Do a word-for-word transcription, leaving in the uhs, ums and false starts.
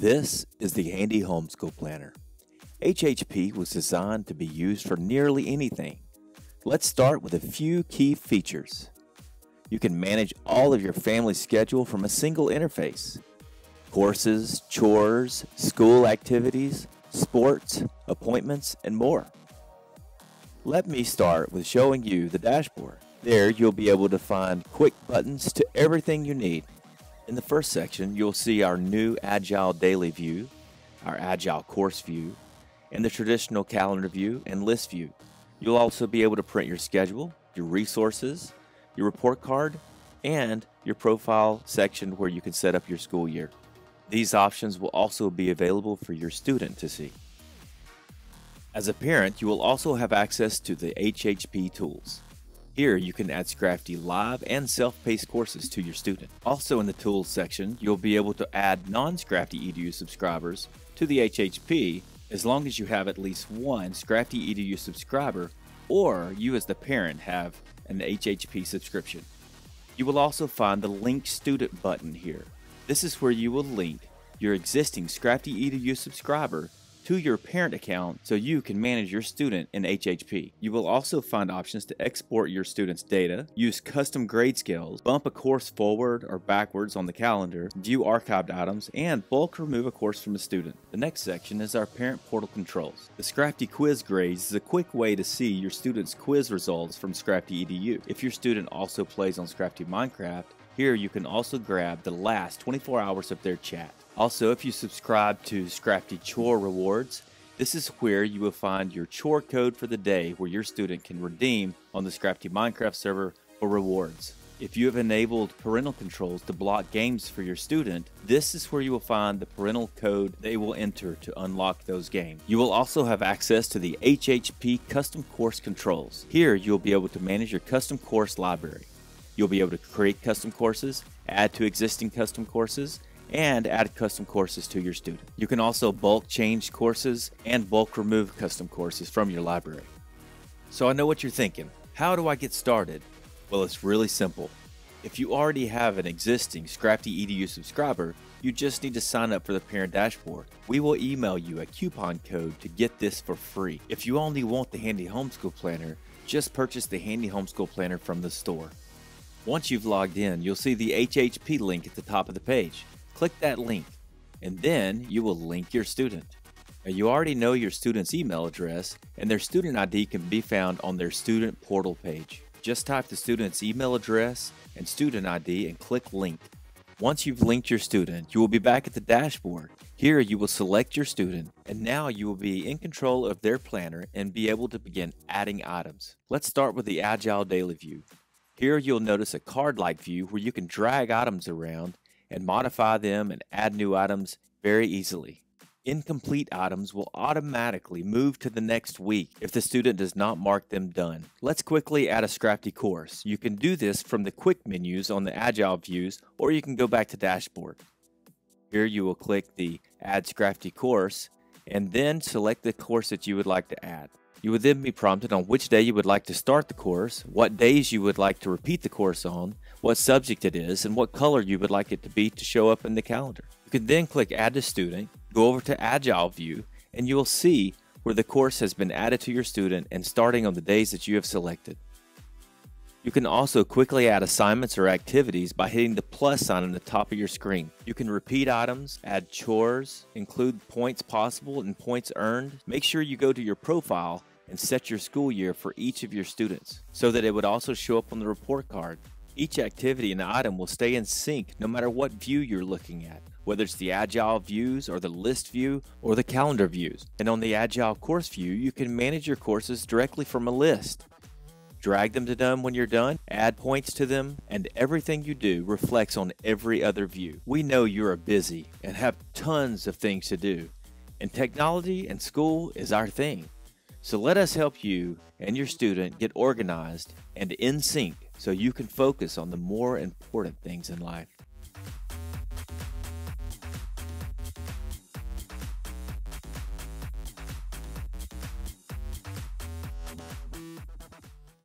This is the Handy Homeschool Planner. H H P was designed to be used for nearly anything. Let's start with a few key features. You can manage all of your family's schedule from a single interface. Courses, chores, school activities, sports, appointments, and more. Let me start with showing you the dashboard. There you'll be able to find quick buttons to everything you need. In the first section, you'll see our new Agile Daily view, our Agile Course view, and the traditional calendar view and list view. You'll also be able to print your schedule, your resources, your report card, and your profile section where you can set up your school year. These options will also be available for your student to see. As a parent, you will also have access to the H H P tools. Here you can add SKrafty live and self-paced courses to your student. Also in the tools section, you'll be able to add non-SKrafty E D U subscribers to the H H P as long as you have at least one SKrafty E D U subscriber or you as the parent have an H H P subscription. You will also find the Link Student button here. This is where you will link your existing SKrafty E D U subscriber to your parent account so you can manage your student in H H P. You will also find options to export your student's data, use custom grade scales, bump a course forward or backwards on the calendar, view archived items, and bulk remove a course from a student. The next section is our parent portal controls. The SKrafty quiz grades is a quick way to see your student's quiz results from SKrafty E D U. If your student also plays on SKrafty Minecraft, here you can also grab the last twenty-four hours of their chat. Also, if you subscribe to SKrafty Chore Rewards, this is where you will find your chore code for the day where your student can redeem on the SKrafty Minecraft server for rewards. If you have enabled parental controls to block games for your student, this is where you will find the parental code they will enter to unlock those games. You will also have access to the H H P custom course controls. Here you'll be able to manage your custom course library. You'll be able to create custom courses, add to existing custom courses, and add custom courses to your student. You can also bulk change courses and bulk remove custom courses from your library. So I know what you're thinking. How do I get started? Well, it's really simple. If you already have an existing SKrafty E D U subscriber, you just need to sign up for the parent dashboard. We will email you a coupon code to get this for free. If you only want the Handy Homeschool Planner, just purchase the Handy Homeschool Planner from the store. Once you've logged in, you'll see the H H P link at the top of the page. Click that link, and then you will link your student. Now, you already know your student's email address, and their student I D can be found on their student portal page. Just type the student's email address and student I D and click link. Once you've linked your student, you will be back at the dashboard. Here you will select your student, and now you will be in control of their planner and be able to begin adding items. Let's start with the Agile Daily view. Here you'll notice a card-like view where you can drag items around and modify them and add new items very easily. Incomplete items will automatically move to the next week if the student does not mark them done. Let's quickly add a SKrafty course. You can do this from the quick menus on the Agile views, or you can go back to dashboard. Here you will click the Add SKrafty Course and then select the course that you would like to add. You would then be prompted on which day you would like to start the course, what days you would like to repeat the course on, what subject it is, and what color you would like it to be to show up in the calendar. You can then click Add to Student, go over to Agile View, and you will see where the course has been added to your student and starting on the days that you have selected. You can also quickly add assignments or activities by hitting the plus sign on the top of your screen. You can repeat items, add chores, include points possible and points earned. Make sure you go to your profile and set your school year for each of your students so that it would also show up on the report card. Each activity and item will stay in sync no matter what view you're looking at, whether it's the Agile views or the list view or the calendar views. And on the Agile course view, you can manage your courses directly from a list. Drag them to done when you're done, add points to them, and everything you do reflects on every other view. We know you are busy and have tons of things to do, and technology and school is our thing. So let us help you and your student get organized and in sync so you can focus on the more important things in life.